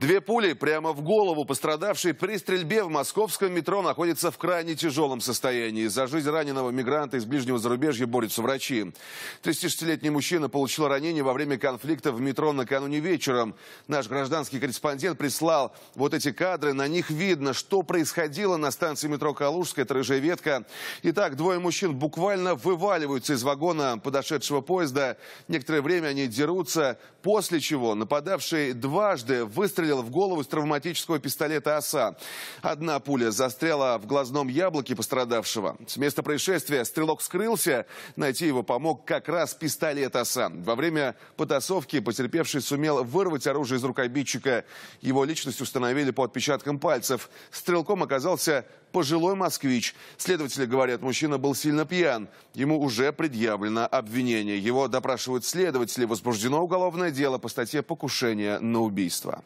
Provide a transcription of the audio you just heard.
Две пули прямо в голову пострадавшей при стрельбе в московском метро находится в крайне тяжелом состоянии. За жизнь раненого мигранта из ближнего зарубежья борются врачи. 36-летний мужчина получил ранение во время конфликта в метро накануне вечером. Наш гражданский корреспондент прислал вот эти кадры. На них видно, что происходило на станции метро Калужская, это Рыжая ветка. Итак, двое мужчин буквально вываливаются из вагона подошедшего поезда. Некоторое время они дерутся, после чего нападавший дважды выстрелил в голову из травматического пистолета «Оса». Одна пуля застряла в глазном яблоке пострадавшего. С места происшествия стрелок скрылся. Найти его помог как раз пистолет «Оса». Во время потасовки потерпевший сумел вырвать оружие из рук обидчика. Его личность установили по отпечаткам пальцев. Стрелком оказался пожилой москвич. Следователи говорят, мужчина был сильно пьян. Ему уже предъявлено обвинение. Его допрашивают следователи. Возбуждено уголовное дело по статье «Покушение на убийство».